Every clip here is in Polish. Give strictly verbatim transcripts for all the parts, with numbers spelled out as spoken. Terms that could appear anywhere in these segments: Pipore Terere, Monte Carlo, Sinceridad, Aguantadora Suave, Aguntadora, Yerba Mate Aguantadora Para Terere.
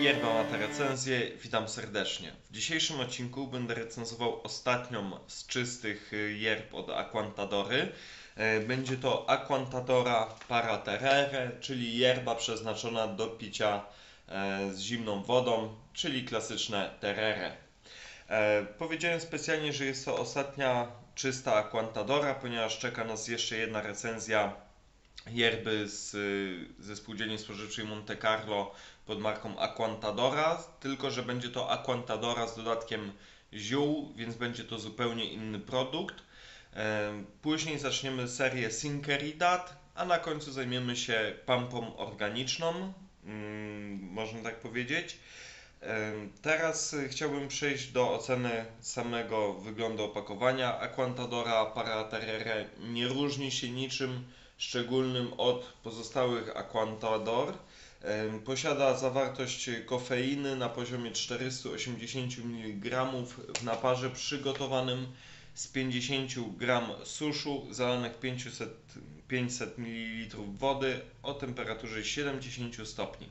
Yerba Mate recenzję, witam serdecznie. W dzisiejszym odcinku będę recenzował ostatnią z czystych yerb od Aguantadory. Będzie to Aguantadora Para Terere, czyli yerba przeznaczona do picia z zimną wodą, czyli klasyczne terere. Powiedziałem specjalnie, że jest to ostatnia czysta Aguantadora, ponieważ czeka nas jeszcze jedna recenzja yerby z, ze spółdzielni spożywczej Monte Carlo pod marką Aguantadora, tylko że będzie to Aguantadora z dodatkiem ziół, więc będzie to zupełnie inny produkt. Później zaczniemy serię Sinceridad, a na końcu zajmiemy się pampą organiczną, można tak powiedzieć. Teraz chciałbym przejść do oceny samego wyglądu opakowania. Aguantadora Para Terere nie różni się niczym szczególnym od pozostałych Aguantador. Posiada zawartość kofeiny na poziomie czterysta osiemdziesiąt miligramów w naparze przygotowanym z pięćdziesiąt gramów suszu zalanych pięćset mililitrów wody o temperaturze siedemdziesiąt stopni.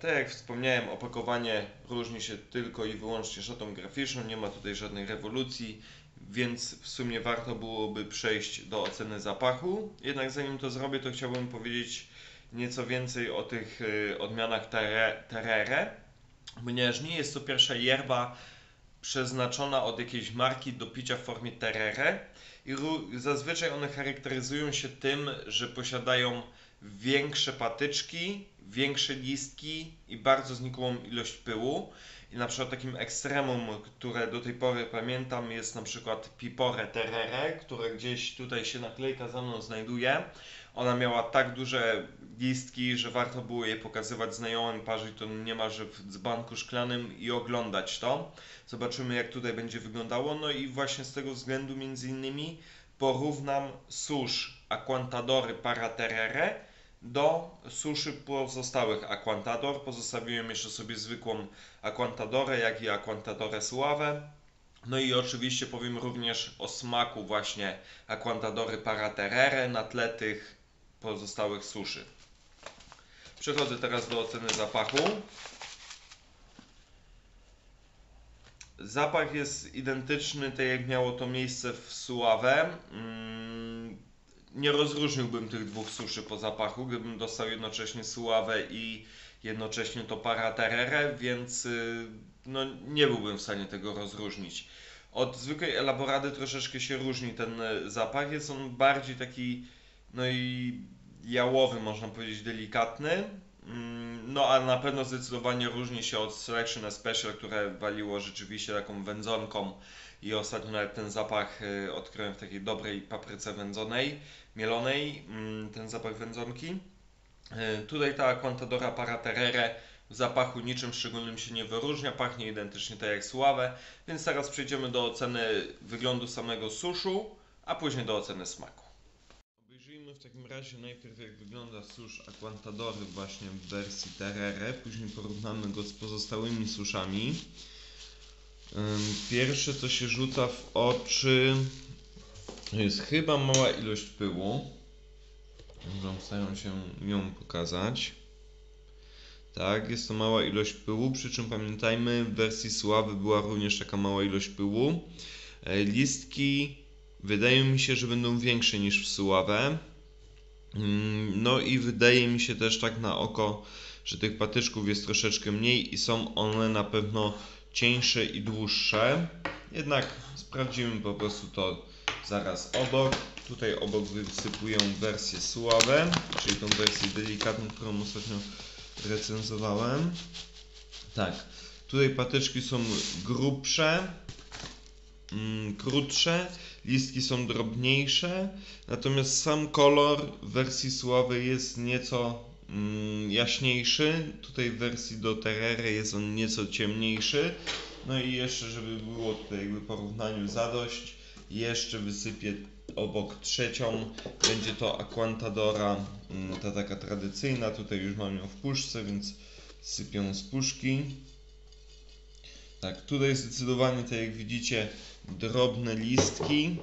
Tak jak wspomniałem, opakowanie różni się tylko i wyłącznie szatą graficzną, nie ma tutaj żadnej rewolucji, więc w sumie warto byłoby przejść do oceny zapachu. Jednak zanim to zrobię, to chciałbym powiedzieć nieco więcej o tych odmianach terere, ponieważ nie jest to pierwsza yerba przeznaczona od jakiejś marki do picia w formie terere i zazwyczaj one charakteryzują się tym, że posiadają większe patyczki, większe listki i bardzo znikłą ilość pyłu. I na przykład takim ekstremum, które do tej pory pamiętam, jest na przykład Pipore Terere, które gdzieś tutaj się naklejka za mną znajduje. Ona miała tak duże listki, że warto było je pokazywać znajomym, parzyć to niemalże w dzbanku szklanym i oglądać to. Zobaczymy, jak tutaj będzie wyglądało. No i właśnie z tego względu między innymi porównam susz Aguantadory Para Terere do suszy pozostałych Aguantador. Pozostawiłem jeszcze sobie zwykłą Aguantadorę, jak i Aguantadorę Suave. No i oczywiście powiem również o smaku właśnie Aguantadory Para Terere na tle tych pozostałych suszy. Przechodzę teraz do oceny zapachu. Zapach jest identyczny, tak jak miało to miejsce w Suave. Nie rozróżniłbym tych dwóch suszy po zapachu, gdybym dostał jednocześnie Suave i jednocześnie to Para Terere, więc no, nie byłbym w stanie tego rozróżnić. Od zwykłej elaborady troszeczkę się różni ten zapach, jest on bardziej taki, no i jałowy, można powiedzieć, delikatny. No a na pewno zdecydowanie różni się od Selection Special, które waliło rzeczywiście taką wędzonką i ostatnio nawet ten zapach odkryłem w takiej dobrej papryce wędzonej, mielonej, ten zapach wędzonki. Tutaj ta Aguantadora Para Terere w zapachu niczym szczególnym się nie wyróżnia, pachnie identycznie tak jak Suave, więc teraz przejdziemy do oceny wyglądu samego suszu, a później do oceny smaku. W takim razie najpierw jak wygląda susz Aguantadory właśnie w wersji terere, później porównamy go z pozostałymi suszami. Pierwsze co się rzuca w oczy to jest chyba mała ilość pyłu. Staram się ją pokazać. Tak, jest to mała ilość pyłu, przy czym pamiętajmy w wersji Suave była również taka mała ilość pyłu. Listki wydaje mi się, że będą większe niż w Suave. No i wydaje mi się też tak na oko, że tych patyczków jest troszeczkę mniej i są one na pewno cieńsze i dłuższe. Jednak sprawdzimy po prostu to zaraz obok. Tutaj obok wysypuję wersję Suave, czyli tą wersję delikatną, którą ostatnio recenzowałem. Tak, tutaj patyczki są grubsze, krótsze, listki są drobniejsze, natomiast sam kolor w wersji Suave jest nieco mm, jaśniejszy, tutaj w wersji do terere jest on nieco ciemniejszy. No i jeszcze, żeby było tutaj jakby porównaniu zadość, jeszcze wysypię obok trzecią, będzie to Aguantadora, ta taka tradycyjna, tutaj już mam ją w puszce, więc sypię z puszki. Tak, tutaj zdecydowanie, tak jak widzicie, drobne listki,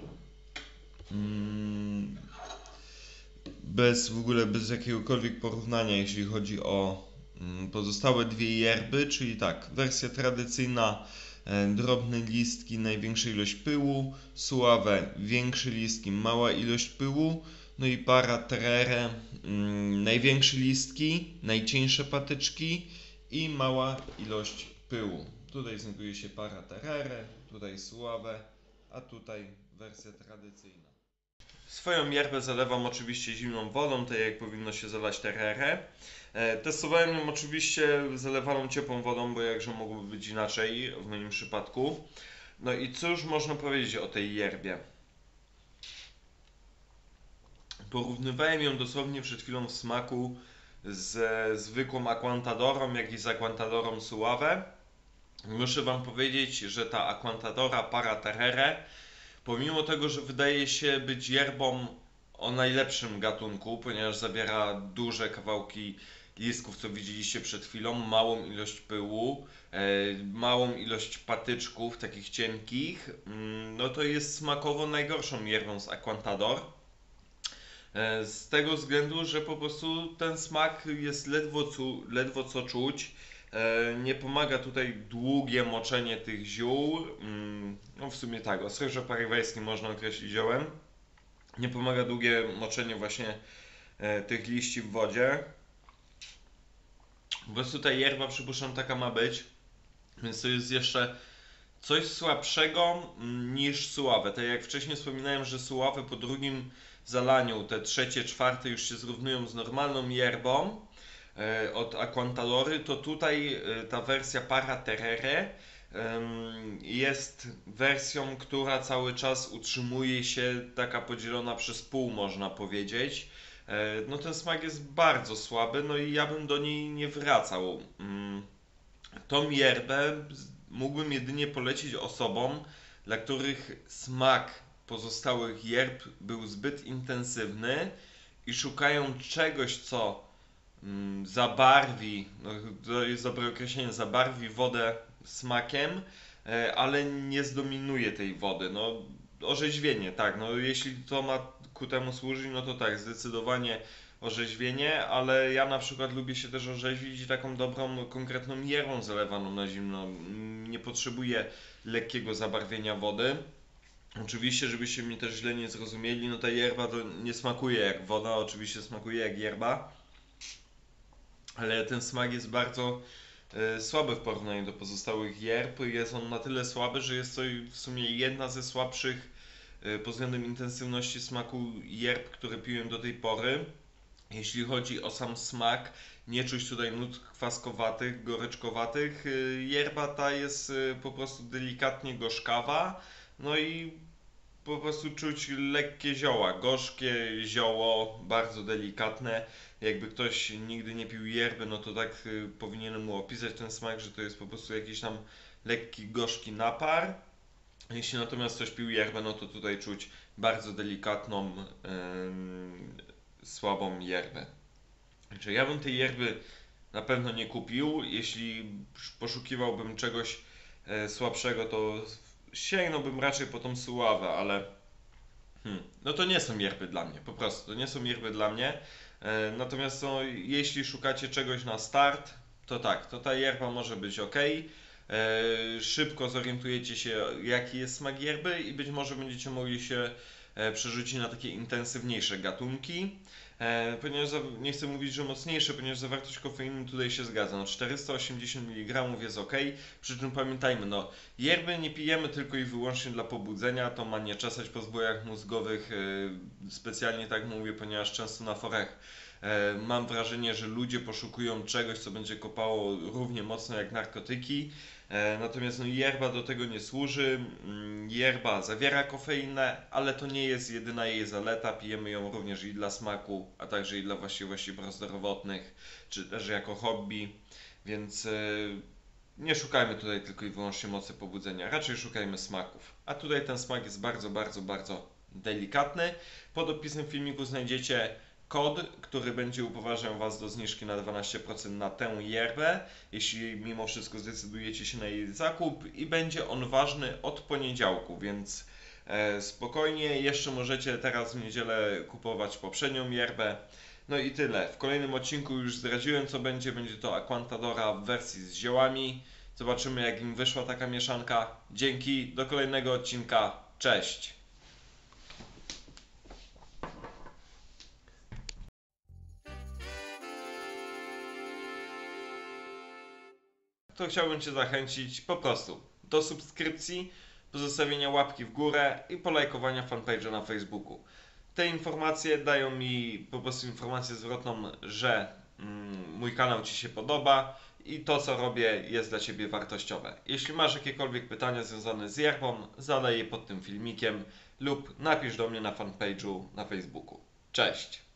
bez w ogóle bez jakiegokolwiek porównania, jeśli chodzi o pozostałe dwie yerby, czyli tak, wersja tradycyjna, drobne listki, największa ilość pyłu, suave, większe listki, mała ilość pyłu, no i para terere, największe listki, najcieńsze patyczki i mała ilość pyłu. Tutaj znajduje się para terere, tutaj suave, a tutaj wersja tradycyjna. Swoją yerbę zalewam oczywiście zimną wodą, tak jak powinno się zalać terere. Testowałem ją oczywiście zalewaną ciepłą wodą, bo jakże mogłoby być inaczej w moim przypadku. No i cóż można powiedzieć o tej yerbie? Porównywałem ją dosłownie przed chwilą w smaku ze zwykłą aguantadorą, jak i z aguantadorą suave. Muszę wam powiedzieć, że ta aguantadora para terere, pomimo tego, że wydaje się być yerbą o najlepszym gatunku, ponieważ zawiera duże kawałki listków, co widzieliście przed chwilą, małą ilość pyłu, małą ilość patyczków, takich cienkich, no to jest smakowo najgorszą yerbą z aguantador. Z tego względu, że po prostu ten smak jest ledwo, ledwo co czuć. Nie pomaga tutaj długie moczenie tych ziół, no w sumie tak, ostrożnie paragwajski można określić ziołem. Nie pomaga długie moczenie właśnie tych liści w wodzie. Po prostu ta yerba, przypuszczam, taka ma być, więc to jest jeszcze coś słabszego niż suave. Tak jak wcześniej wspominałem, że suave po drugim zalaniu, te trzecie, czwarte już się zrównują z normalną yerbą od aguantadory, to tutaj ta wersja para terere jest wersją, która cały czas utrzymuje się taka podzielona przez pół, można powiedzieć. No ten smak jest bardzo słaby, no i ja bym do niej nie wracał. Tą yerbę mógłbym jedynie polecić osobom, dla których smak pozostałych yerb był zbyt intensywny i szukają czegoś, co zabarwi, no to jest dobre określenie, zabarwi wodę smakiem, ale nie zdominuje tej wody. No, orzeźwienie, tak, no jeśli to ma ku temu służyć, no to tak, zdecydowanie orzeźwienie, ale ja na przykład lubię się też orzeźwić taką dobrą, konkretną yerbą zalewaną na zimno. Nie potrzebuję lekkiego zabarwienia wody. Oczywiście, żebyście mnie też źle nie zrozumieli, no ta yerba to nie smakuje jak woda, oczywiście smakuje jak yerba. Ale ten smak jest bardzo y, słaby w porównaniu do pozostałych yerb. Jest on na tyle słaby, że jest to w sumie jedna ze słabszych y, pod względem intensywności smaku yerb, które piłem do tej pory. Jeśli chodzi o sam smak, nie czuć tutaj nut kwaskowatych, goryczkowatych. Y, yerba ta jest y, po prostu delikatnie gorzkawa. No i po prostu czuć lekkie zioła, gorzkie zioło, bardzo delikatne. Jakby ktoś nigdy nie pił yerby, no to tak powinienem mu opisać ten smak, że to jest po prostu jakiś tam lekki, gorzki napar. Jeśli natomiast ktoś pił yerbę, no to tutaj czuć bardzo delikatną, yy, słabą yerbę. Znaczy, ja bym tej yerby na pewno nie kupił. Jeśli poszukiwałbym czegoś yy, słabszego, to sięgnąłbym raczej po tą suawę, ale hmm, no to nie są yerby dla mnie, po prostu to nie są yerby dla mnie. E, natomiast no, jeśli szukacie czegoś na start, to tak, to ta yerba może być ok. E, szybko zorientujecie się, jaki jest smak yerby i być może będziecie mogli się e, przerzucić na takie intensywniejsze gatunki. E, ponieważ za, nie chcę mówić, że mocniejsze, ponieważ zawartość kofeiny tutaj się zgadza. No, czterysta osiemdziesiąt miligramów jest ok. Przy czym pamiętajmy, no, yerby nie pijemy tylko i wyłącznie dla pobudzenia. To ma nie czesać po zbojach mózgowych. E, specjalnie tak mówię, ponieważ często na forach e, mam wrażenie, że ludzie poszukują czegoś, co będzie kopało równie mocno jak narkotyki. E, natomiast no, yerba do tego nie służy. Yerba zawiera kofeinę, ale to nie jest jedyna jej zaleta. Pijemy ją również i dla smaku, a także i dla właściwości prozdrowotnych, czy też jako hobby, więc yy, nie szukajmy tutaj tylko i wyłącznie mocy pobudzenia, raczej szukajmy smaków. A tutaj ten smak jest bardzo, bardzo, bardzo delikatny. Pod opisem filmiku znajdziecie kod, który będzie upoważniał was do zniżki na dwanaście procent na tę yerbę, jeśli mimo wszystko zdecydujecie się na jej zakup, i będzie on ważny od poniedziałku, więc spokojnie, jeszcze możecie teraz w niedzielę kupować poprzednią yerbę. No i tyle. W kolejnym odcinku już zdradziłem, co będzie. Będzie to Aguantadora w wersji z ziołami. Zobaczymy, jak im wyszła taka mieszanka. Dzięki, do kolejnego odcinka. Cześć! To chciałbym Cię zachęcić po prostu do subskrypcji, pozostawienia łapki w górę i polajkowania fanpage'a na Facebooku. Te informacje dają mi po prostu informację zwrotną, że mm, mój kanał Ci się podoba i to, co robię, jest dla Ciebie wartościowe. Jeśli masz jakiekolwiek pytania związane z yerbą, zadaj je pod tym filmikiem lub napisz do mnie na fanpage'u na Facebooku. Cześć!